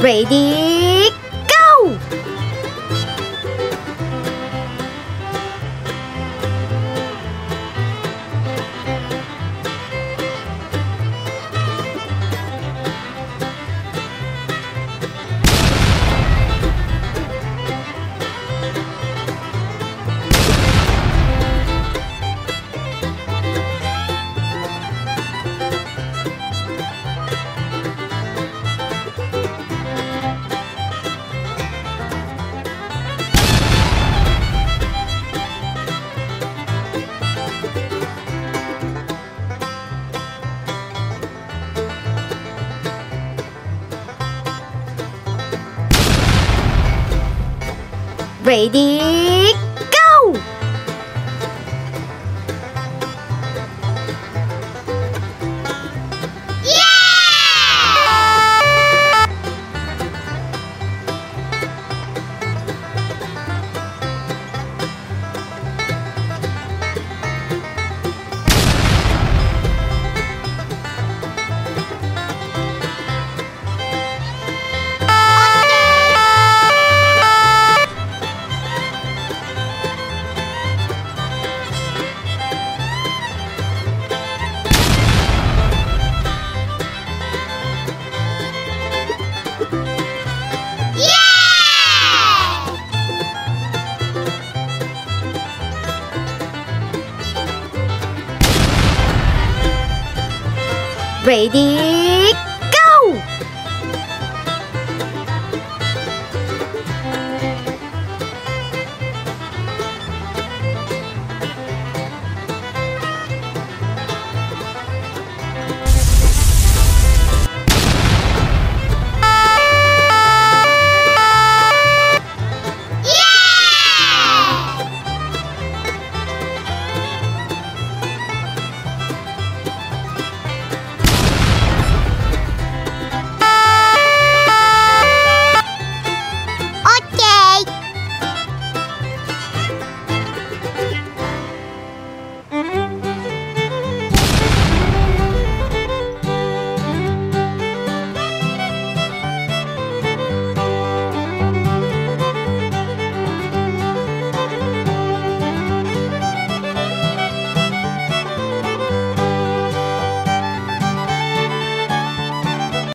Ready, go! Ready, go! Yeah! Ready?